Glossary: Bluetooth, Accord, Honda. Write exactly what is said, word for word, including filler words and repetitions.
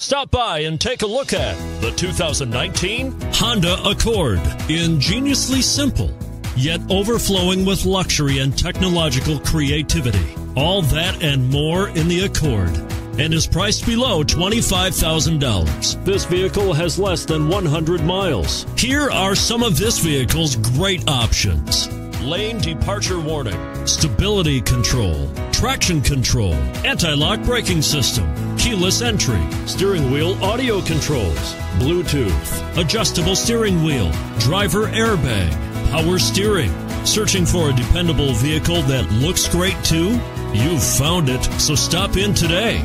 Stop by and take a look at the two thousand nineteen Honda Accord. Ingeniously simple, yet overflowing with luxury and technological creativity. All that and more in the Accord, and is priced below twenty-five thousand dollars. This vehicle has less than one hundred miles. Here are some of this vehicle's great options: lane departure warning, stability control, traction control, anti-lock braking system, keyless entry, steering wheel audio controls, Bluetooth, adjustable steering wheel, driver airbag, power steering. Searching for a dependable vehicle that looks great too? You've found it, so stop in today.